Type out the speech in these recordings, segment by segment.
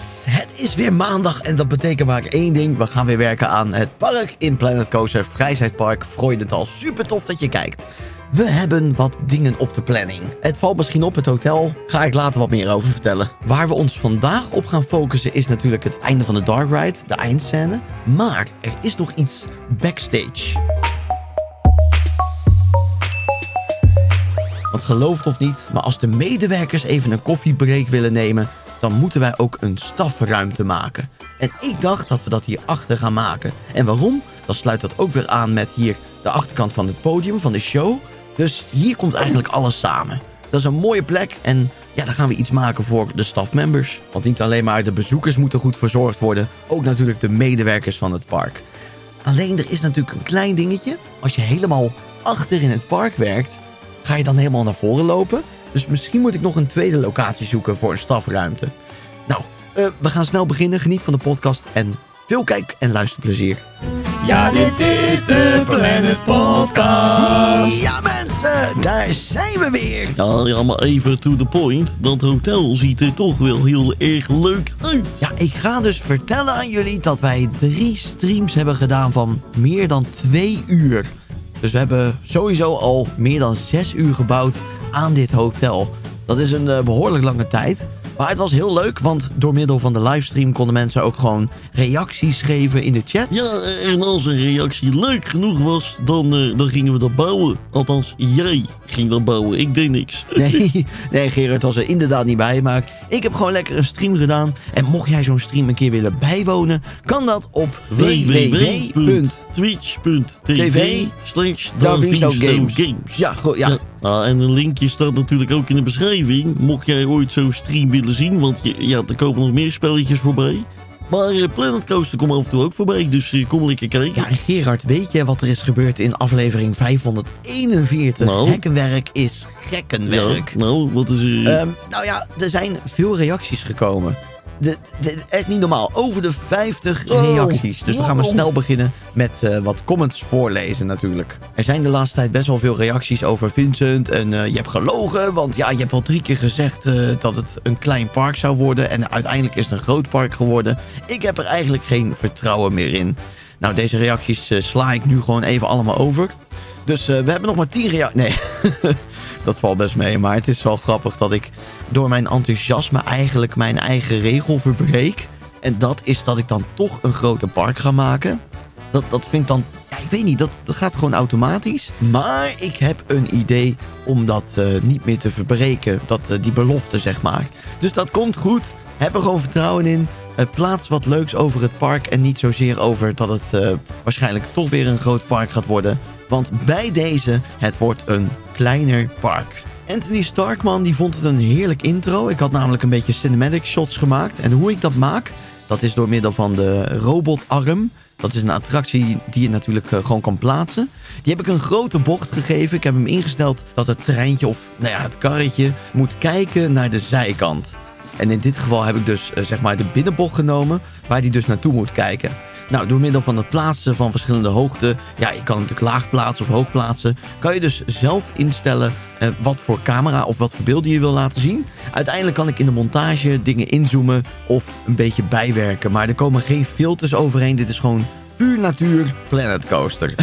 Yes, het is weer maandag en dat betekent maar één ding. We gaan weer werken aan het park in Planet Coaster, Vrijheidspark, Freudenthal. Super tof dat je kijkt. We hebben wat dingen op de planning. Het valt misschien op, het hotel. Ga ik later wat meer over vertellen. Waar we ons vandaag op gaan focussen is natuurlijk het einde van de dark ride, de eindscène. Maar er is nog iets backstage. Want geloof het of niet, maar als de medewerkers even een koffiebreak willen nemen, dan moeten wij ook een stafruimte maken. En ik dacht dat we dat hierachter gaan maken. En waarom? Dan sluit dat ook weer aan met hier de achterkant van het podium, van de show. Dus hier komt eigenlijk alles samen. Dat is een mooie plek en ja, daar gaan we iets maken voor de stafmembers. Want niet alleen maar de bezoekers moeten goed verzorgd worden, ook natuurlijk de medewerkers van het park. Alleen er is natuurlijk een klein dingetje. Als je helemaal achter in het park werkt, ga je dan helemaal naar voren lopen? Dus misschien moet ik nog een tweede locatie zoeken voor een stafruimte. Nou, we gaan snel beginnen. Geniet van de podcast en veel kijk- en luisterplezier. Ja, dit is de Planet Podcast. Ja, mensen, daar zijn we weer. Ja, maar even to the point. Dat hotel ziet er toch wel heel erg leuk uit. Ja, ik ga dus vertellen aan jullie dat wij 3 streams hebben gedaan van meer dan 2 uur. Dus we hebben sowieso al meer dan 6 uur gebouwd aan dit hotel. Dat is een behoorlijk lange tijd. Maar het was heel leuk, want door middel van de livestream konden mensen ook gewoon reacties geven in de chat. Ja, en als een reactie leuk genoeg was, dan gingen we dat bouwen. Althans, jij ging dat bouwen. Ik deed niks. Nee, Gerard was er inderdaad niet bij, maar ik heb gewoon lekker een stream gedaan. En mocht jij zo'n stream een keer willen bijwonen, kan dat op www.twitch.tv/DavistoGames. Ja, goed, ja. Nou, en een linkje staat natuurlijk ook in de beschrijving. Mocht jij ooit zo'n stream willen zien, want ja, er komen nog meer spelletjes voorbij. Maar Planet Coaster komt af en toe ook voorbij, dus kom lekker kijken. Ja, en Gerard, weet jij wat er is gebeurd in aflevering 541? Nou. Gekkenwerk is gekkenwerk. Ja, nou, wat is er? Nou ja, er zijn veel reacties gekomen. Echt niet normaal. Over de 50 reacties. Dus we gaan maar snel beginnen met wat comments voorlezen natuurlijk. Er zijn de laatste tijd best wel veel reacties over Vincent. En je hebt gelogen, want ja, je hebt al 3 keer gezegd dat het een klein park zou worden. En uiteindelijk is het een groot park geworden. Ik heb er eigenlijk geen vertrouwen meer in. Nou, deze reacties sla ik nu gewoon even allemaal over. Dus we hebben nog maar 10 reacties. Nee, dat valt best mee. Maar het is wel grappig dat ik door mijn enthousiasme eigenlijk mijn eigen regel verbreek. En dat is dat ik dan toch een groter park ga maken. Dat vind ik dan... Ja, ik weet niet, dat gaat gewoon automatisch. Maar ik heb een idee om dat niet meer te verbreken. Die belofte, zeg maar. Dus dat komt goed. Heb er gewoon vertrouwen in. Plaats wat leuks over het park. En niet zozeer over dat het waarschijnlijk toch weer een groot park gaat worden. Want bij deze, het wordt een kleiner park. Anthony Starkman die vond het een heerlijk intro. Ik had namelijk een beetje cinematic shots gemaakt. En hoe ik dat maak, dat is door middel van de robotarm. Dat is een attractie die je natuurlijk gewoon kan plaatsen. Die heb ik een grote bocht gegeven. Ik heb hem ingesteld dat het treintje of nou ja, het karretje moet kijken naar de zijkant. En in dit geval heb ik dus zeg maar de binnenbocht genomen waar die dus naartoe moet kijken. Nou, door middel van het plaatsen van verschillende hoogten, ja, je kan natuurlijk laag plaatsen of hoog plaatsen, kan je dus zelf instellen wat voor camera of wat voor beelden je wil laten zien. Uiteindelijk kan ik in de montage dingen inzoomen of een beetje bijwerken, maar er komen geen filters overheen. Dit is gewoon puur natuur Planet Coaster.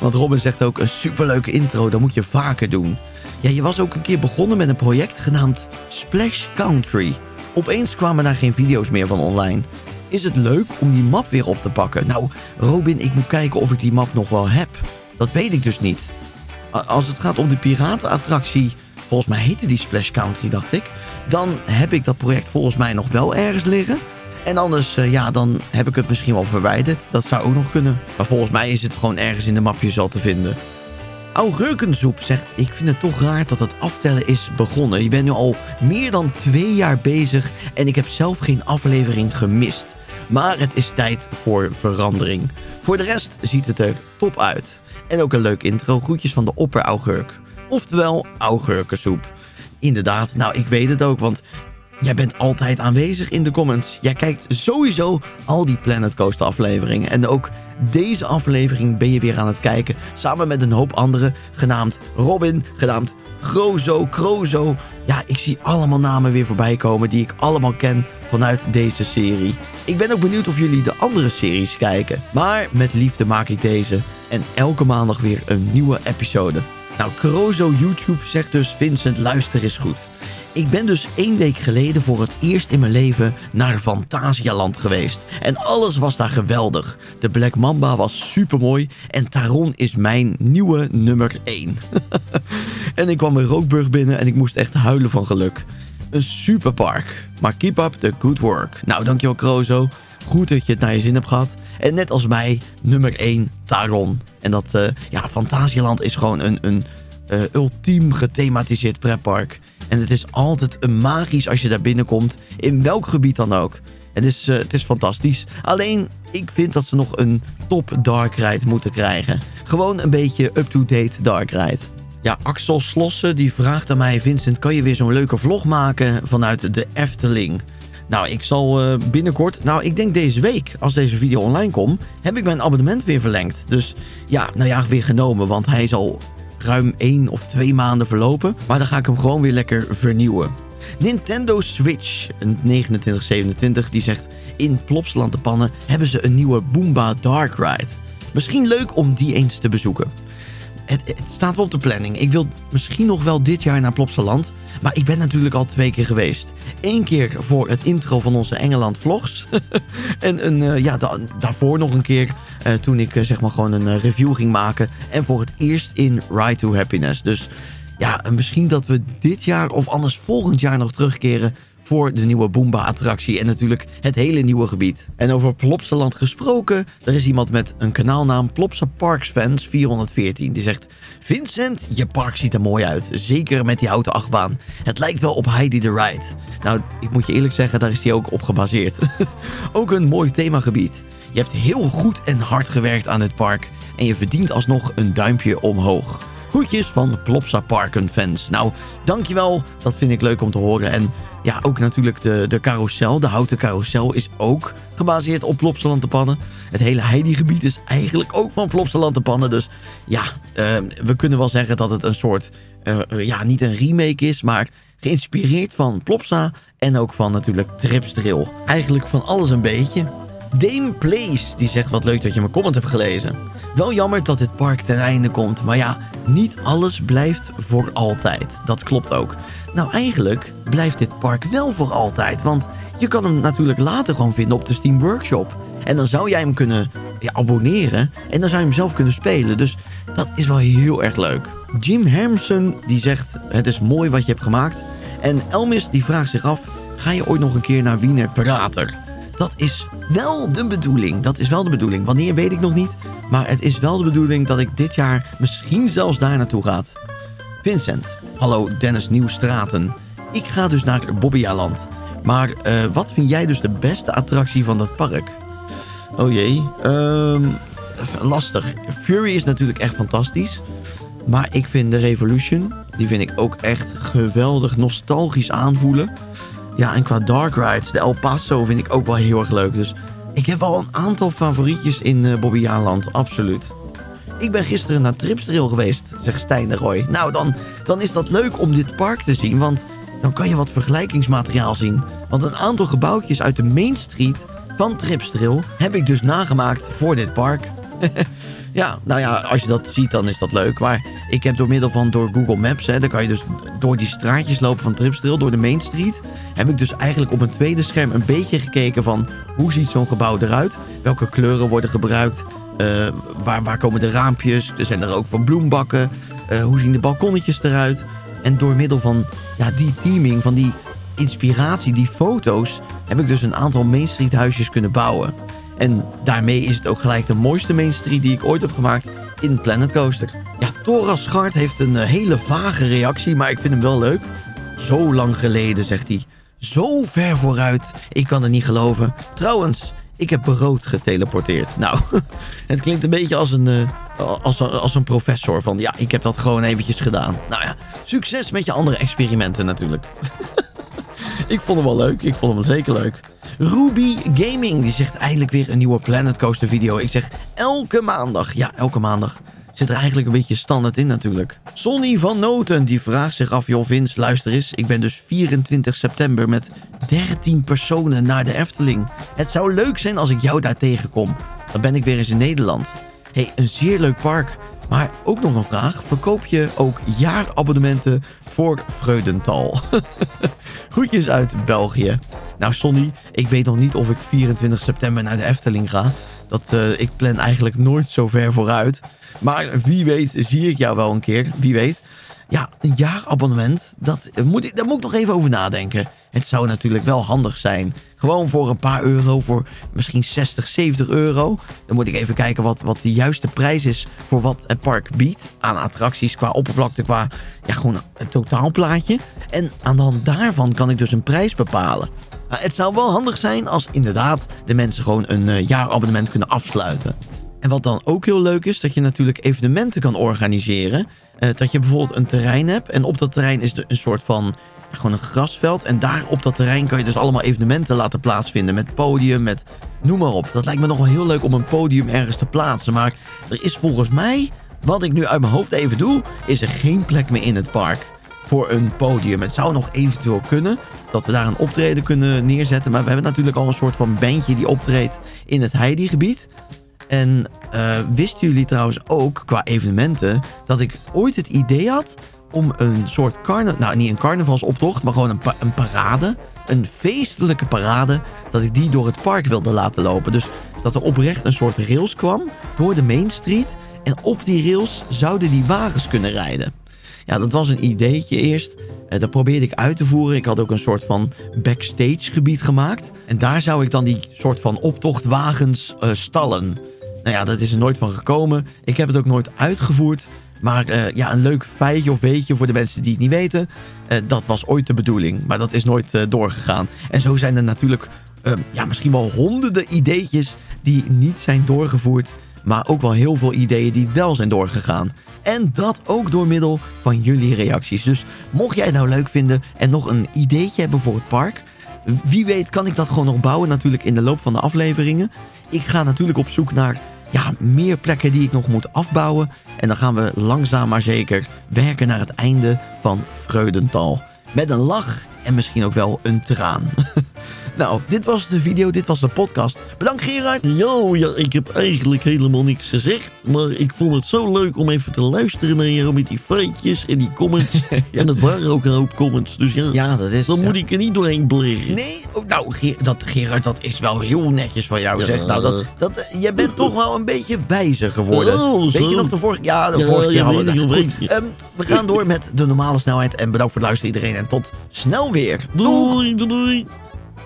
Want Robin zegt ook, een superleuke intro, dat moet je vaker doen. Ja, je was ook een keer begonnen met een project genaamd Splash Country. Opeens kwamen daar geen video's meer van online. Is het leuk om die map weer op te pakken? Nou, Robin, ik moet kijken of ik die map nog wel heb. Dat weet ik dus niet. Als het gaat om de piratenattractie, volgens mij heette die Splash Country, dacht ik. Dan heb ik dat project volgens mij nog wel ergens liggen. En anders, ja, dan heb ik het misschien wel verwijderd. Dat zou ook nog kunnen. Maar volgens mij is het gewoon ergens in de mapjes al te vinden. Augurkensoep zegt, ik vind het toch raar dat het aftellen is begonnen. Je bent nu al meer dan 2 jaar bezig en ik heb zelf geen aflevering gemist. Maar het is tijd voor verandering. Voor de rest ziet het er top uit. En ook een leuk intro, groetjes van de opper-augurk. Oftewel, augurkensoep. Inderdaad, nou ik weet het ook, want Jij bent altijd aanwezig in de comments. Jij kijkt sowieso al die Planet Coaster afleveringen. En ook deze aflevering ben je weer aan het kijken. Samen met een hoop anderen. Genaamd Robin, genaamd Crozo. Ja, ik zie allemaal namen weer voorbij komen die ik allemaal ken vanuit deze serie. Ik ben ook benieuwd of jullie de andere series kijken. Maar met liefde maak ik deze. En elke maandag weer een nieuwe episode. Nou, Crozo YouTube zegt dus: Vincent, luister eens goed. Ik ben dus 1 week geleden voor het eerst in mijn leven naar Phantasialand geweest. En alles was daar geweldig. De Black Mamba was supermooi en Taron is mijn nieuwe nummer 1. En ik kwam in Rookburg binnen en ik moest echt huilen van geluk. Een superpark. Maar keep up the good work. Nou, dankjewel Crozo. Goed dat je het naar je zin hebt gehad. En net als mij, nummer 1, Taron. En dat, ja, Phantasialand is gewoon een ultiem gethematiseerd pretpark. En het is altijd een magisch als je daar binnenkomt. In welk gebied dan ook. Het is fantastisch. Alleen, ik vind dat ze nog een top dark ride moeten krijgen. Gewoon een beetje up-to-date dark ride. Ja, Axel Slossen die vraagt aan mij: Vincent, kan je weer zo'n leuke vlog maken vanuit de Efteling? Nou, ik zal binnenkort... Nou, ik denk deze week, als deze video online komt, heb ik mijn abonnement weer verlengd. Dus ja, nou ja, weer genomen. Want hij zal ruim 1 of 2 maanden verlopen. Maar dan ga ik hem gewoon weer lekker vernieuwen. Nintendo Switch 2927 die zegt: in Plopsaland De Panne hebben ze een nieuwe Bumba Dark Ride. Misschien leuk om die eens te bezoeken. Het staat wel op de planning. Ik wil misschien nog wel dit jaar naar Plopsaland. Maar ik ben natuurlijk al 2 keer geweest. 1 keer voor het intro van onze Engeland vlogs. En daarvoor nog een keer toen ik zeg maar gewoon een review ging maken. En voor het eerst in Ride to Happiness. Dus ja, misschien dat we dit jaar of anders volgend jaar nog terugkeren voor de nieuwe Boomba-attractie en natuurlijk het hele nieuwe gebied. En over Plopsaland gesproken, er is iemand met een kanaalnaam Plopsa Parks Fans 414. Die zegt: Vincent, je park ziet er mooi uit. Zeker met die houten achtbaan. Het lijkt wel op Heidi the Ride. Nou, ik moet je eerlijk zeggen, daar is die ook op gebaseerd. Ook een mooi themagebied. Je hebt heel goed en hard gewerkt aan het park en je verdient alsnog een duimpje omhoog. Groetjes van Plopsa Parken Fans. Nou, dankjewel. Dat vind ik leuk om te horen. En ja, ook natuurlijk de carousel, de houten carousel is ook gebaseerd op Plopsaland De Panne. Het hele Heidi-gebied is eigenlijk ook van Plopsaland De Panne. Dus ja, we kunnen wel zeggen dat het een soort, ja, niet een remake is, maar geïnspireerd van Plopsa en ook van natuurlijk Tripsdrill. Eigenlijk van alles een beetje. Dame Place, die zegt: wat leuk dat je mijn comment hebt gelezen. Wel jammer dat dit park ten einde komt, maar ja, niet alles blijft voor altijd. Dat klopt ook. Nou, eigenlijk blijft dit park wel voor altijd, want je kan hem natuurlijk later gewoon vinden op de Steam Workshop. En dan zou jij hem kunnen abonneren en dan zou je hem zelf kunnen spelen. Dus dat is wel heel erg leuk. Jim Hermsen, die zegt: het is mooi wat je hebt gemaakt. En Elmis, die vraagt zich af: ga je ooit nog een keer naar Wiener Prater? Dat is wel de bedoeling. Dat is wel de bedoeling. Wanneer weet ik nog niet. Maar het is wel de bedoeling dat ik dit jaar misschien zelfs daar naartoe ga. Vincent. Hallo Dennis Nieuwstraten. Ik ga dus naar Bobbejaanland. Maar wat vind jij dus de beste attractie van dat park? Oh jee. Lastig. Fury is natuurlijk echt fantastisch. Maar ik vind de Revolution, die vind ik ook echt geweldig nostalgisch aanvoelen. Ja, en qua dark rides, de El Paso vind ik ook wel heel erg leuk. Dus ik heb al een aantal favorietjes in Bobbejaanland, absoluut. Ik ben gisteren naar Tripsdrill geweest, zegt Stijn de Roy. Nou, dan is dat leuk om dit park te zien, want dan kan je wat vergelijkingsmateriaal zien. Want een aantal gebouwtjes uit de Main Street van Tripsdrill heb ik dus nagemaakt voor dit park. Ja, nou ja, als je dat ziet, dan is dat leuk. Maar ik heb door middel van Google Maps, hè, dan kan je dus door die straatjes lopen van Tripsdrill, door de Main Street, heb ik dus eigenlijk op een tweede scherm een beetje gekeken van hoe ziet zo'n gebouw eruit? Welke kleuren worden gebruikt? Waar komen de raampjes? Er zijn er ook van bloembakken. Hoe zien de balkonnetjes eruit? En door middel van ja, die teaming, van die inspiratie, die foto's, heb ik dus een aantal Main Street huisjes kunnen bouwen. En daarmee is het ook gelijk de mooiste Main Street die ik ooit heb gemaakt in Planet Coaster. Ja, Tora Schart heeft een hele vage reactie, maar ik vind hem wel leuk. Zo lang geleden, zegt hij. Zo ver vooruit, ik kan het niet geloven. Trouwens, ik heb brood geteleporteerd. Nou, het klinkt een beetje als een professor van ja, ik heb dat gewoon eventjes gedaan. Nou ja, succes met je andere experimenten natuurlijk. Ik vond hem wel leuk. Ik vond hem zeker leuk. Ruby Gaming, die zegt eindelijk weer een nieuwe Planet Coaster video. Ik zeg elke maandag. Ja, elke maandag. Zit er eigenlijk een beetje standaard in natuurlijk. Sonny van Noten, die vraagt zich af... joh Vince, luister eens. Ik ben dus 24 september met 13 personen naar de Efteling. Het zou leuk zijn als ik jou daar tegenkom. Dan ben ik weer eens in Nederland. Hey, een zeer leuk park. Maar ook nog een vraag. Verkoop je ook jaarabonnementen voor Freudenthal? Groetjes uit België. Nou Sonny, ik weet nog niet of ik 24 september naar de Efteling ga. Ik plan eigenlijk nooit zo ver vooruit. Maar wie weet zie ik jou wel een keer. Wie weet. Ja, een jaarabonnement. Daar moet ik nog even over nadenken. Het zou natuurlijk wel handig zijn. Gewoon voor een paar euro. Voor misschien 60, 70 euro. Dan moet ik even kijken wat de juiste prijs is. Voor wat het park biedt. Aan attracties, qua oppervlakte. Qua ja, gewoon een totaalplaatje. En aan de hand daarvan kan ik dus een prijs bepalen. Het zou wel handig zijn als inderdaad de mensen gewoon een jaarabonnement kunnen afsluiten. En wat dan ook heel leuk is, dat je natuurlijk evenementen kan organiseren. Dat je bijvoorbeeld een terrein hebt en op dat terrein is er een soort van gewoon een grasveld. En daar op dat terrein kan je dus allemaal evenementen laten plaatsvinden met podium, met noem maar op. Dat lijkt me nog wel heel leuk om een podium ergens te plaatsen. Maar er is volgens mij, wat ik nu uit mijn hoofd even doe, is er geen plek meer in het park. Voor een podium. Het zou nog eventueel kunnen dat we daar een optreden kunnen neerzetten. Maar we hebben natuurlijk al een soort van bandje die optreedt in het Heidi-gebied. En wisten jullie trouwens ook qua evenementen dat ik ooit het idee had om een soort niet een carnavalsoptocht, maar gewoon een parade. Een feestelijke parade, dat ik die door het park wilde laten lopen. Dus dat er oprecht een soort rails kwam door de Main Street. En op die rails zouden die wagens kunnen rijden. Ja, dat was een ideetje eerst. Dat probeerde ik uit te voeren. Ik had ook een soort van backstage gebied gemaakt. En daar zou ik dan die soort van optochtwagens stallen. Nou ja, dat is er nooit van gekomen. Ik heb het ook nooit uitgevoerd. Maar ja, een leuk feitje of weetje voor de mensen die het niet weten. Dat was ooit de bedoeling. Maar dat is nooit doorgegaan. En zo zijn er natuurlijk misschien wel honderden ideetjes die niet zijn doorgevoerd. Maar ook wel heel veel ideeën die wel zijn doorgegaan. En dat ook door middel van jullie reacties. Dus mocht jij het nou leuk vinden en nog een ideetje hebben voor het park... wie weet kan ik dat gewoon nog bouwen natuurlijk in de loop van de afleveringen. Ik ga natuurlijk op zoek naar meer plekken die ik nog moet afbouwen. En dan gaan we langzaam maar zeker werken naar het einde van Freudenthal. Met een lach en misschien ook wel een traan. Nou, dit was de video, dit was de podcast. Bedankt Gerard. Yo, ja, ik heb eigenlijk helemaal niks gezegd. Maar ik vond het zo leuk om even te luisteren naar jou met die feitjes en die comments. Ja. En dat waren ook een hoop comments. Dus ja dat is, dan moet ik er niet doorheen bleren. Nee, Gerard, dat is wel heel netjes van jou. Ja. Zeg. Nou, jij bent toch wel een beetje wijzer geworden. Oh, weet je nog de vorige keer? Ja, de vorige keer hadden we dat. We gaan door met de normale snelheid. En bedankt voor het luisteren iedereen. En tot snel weer. Doei, doei.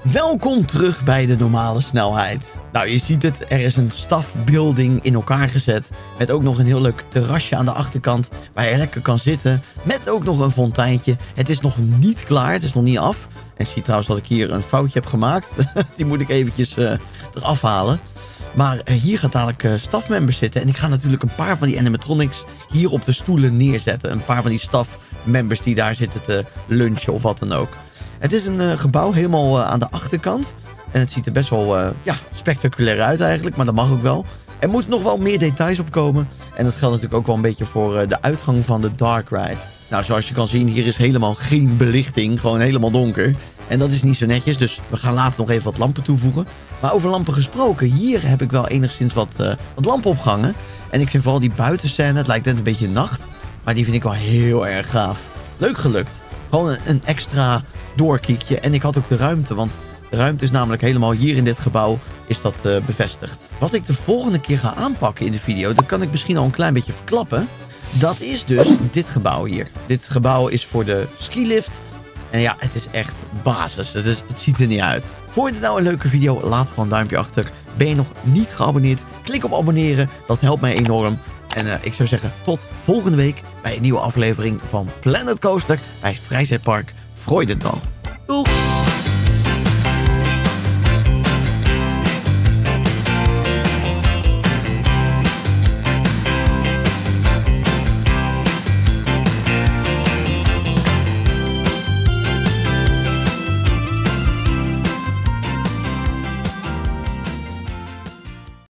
Welkom terug bij de normale snelheid. Nou, je ziet het, er is een stafbuilding in elkaar gezet. Met ook nog een heel leuk terrasje aan de achterkant waar je lekker kan zitten. Met ook nog een fonteintje. Het is nog niet klaar, het is nog niet af. En ik zie trouwens dat ik hier een foutje heb gemaakt. Die moet ik eventjes eraf halen. Maar hier gaat dadelijk stafmembers zitten. En ik ga natuurlijk een paar van die animatronics hier op de stoelen neerzetten. Een paar van die stafmembers die daar zitten te lunchen of wat dan ook. Het is een gebouw helemaal aan de achterkant. En het ziet er best wel spectaculair uit eigenlijk. Maar dat mag ook wel. Er moeten nog wel meer details op komen. En dat geldt natuurlijk ook wel een beetje voor de uitgang van de dark ride. Nou, zoals je kan zien, hier is helemaal geen belichting. Gewoon helemaal donker. En dat is niet zo netjes. Dus we gaan later nog even wat lampen toevoegen. Maar over lampen gesproken. Hier heb ik wel enigszins wat lampen opgehangen. En ik vind vooral die buitenscène. Het lijkt net een beetje nacht. Maar die vind ik wel heel erg gaaf. Leuk gelukt. Gewoon een extra doorkiekje. En ik had ook de ruimte, want de ruimte is namelijk helemaal hier in dit gebouw is dat bevestigd. Wat ik de volgende keer ga aanpakken in de video, dat kan ik misschien al een klein beetje verklappen. Dat is dus dit gebouw hier. Dit gebouw is voor de skilift. En ja, het is echt basis. Het ziet er niet uit. Vond je dit nou een leuke video? Laat gewoon een duimpje achter. Ben je nog niet geabonneerd? Klik op abonneren. Dat helpt mij enorm. En ik zou zeggen tot volgende week bij een nieuwe aflevering van Planet Coaster bij Vrijheidspark Freudenthal. Doeg!